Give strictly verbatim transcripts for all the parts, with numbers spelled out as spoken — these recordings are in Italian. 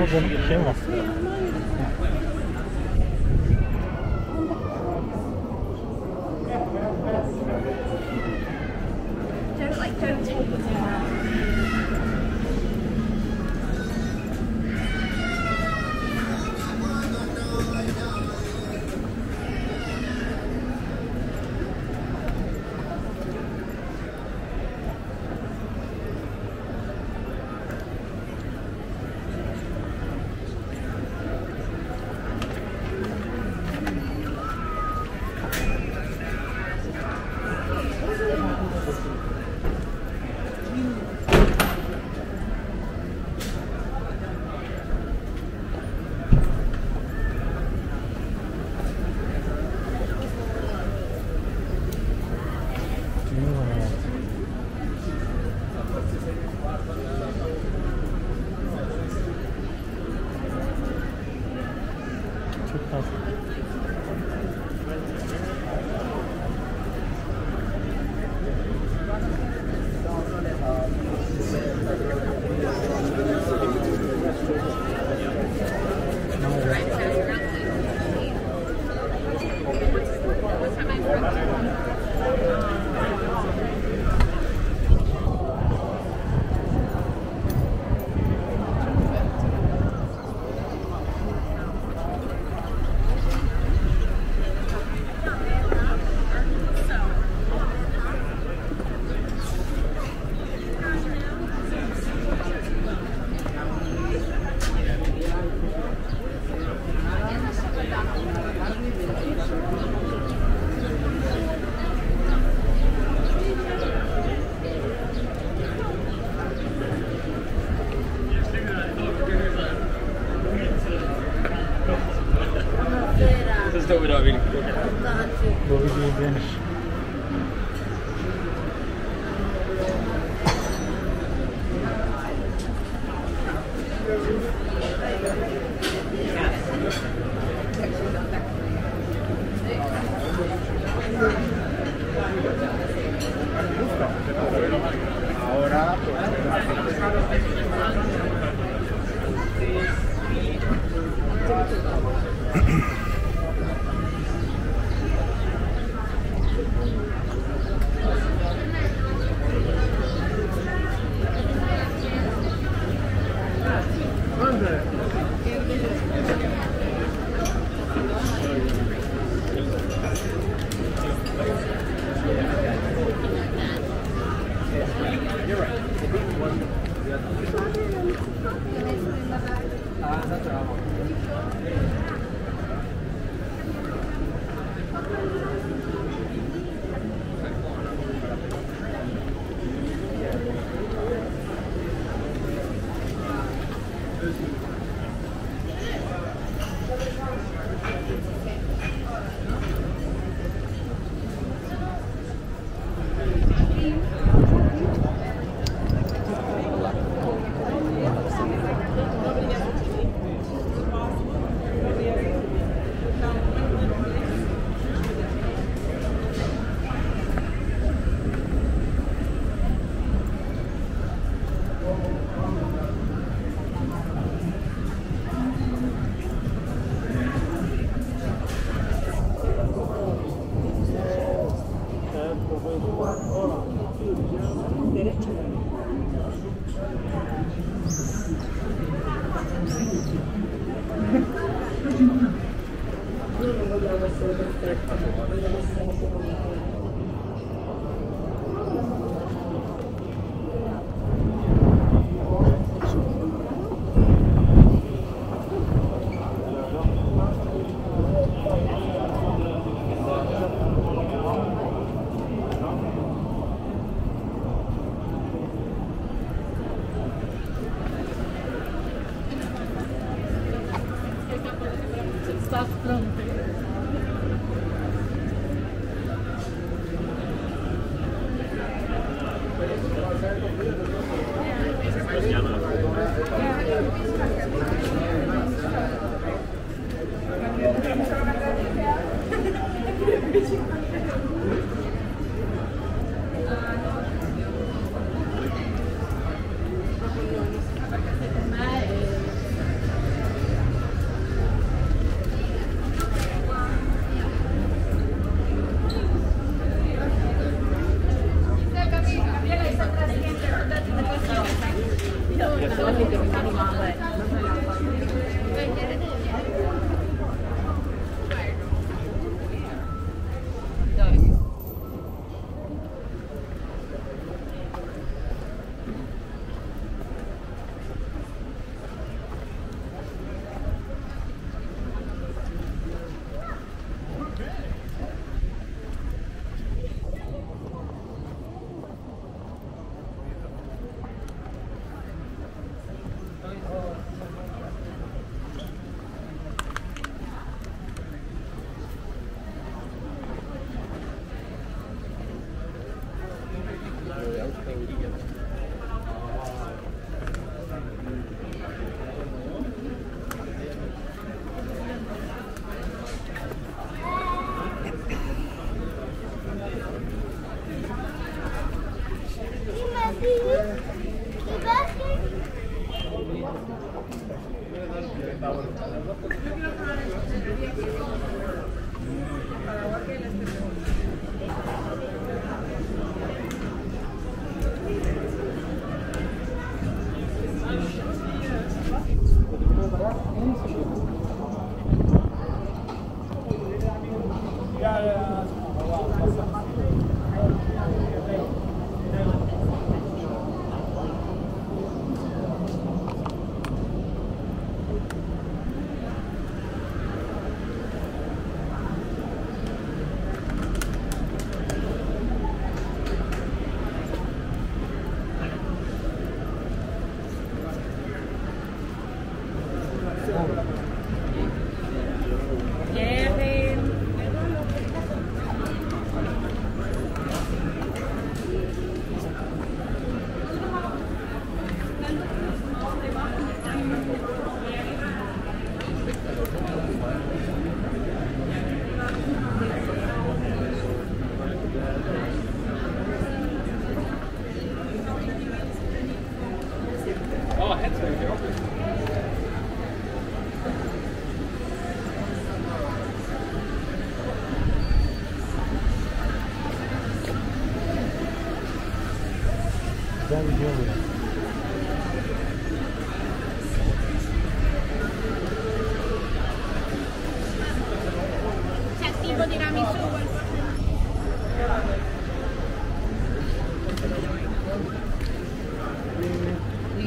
Ama canım bir şey mi var?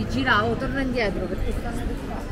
Giravo, torna indietro perché stanno per fare.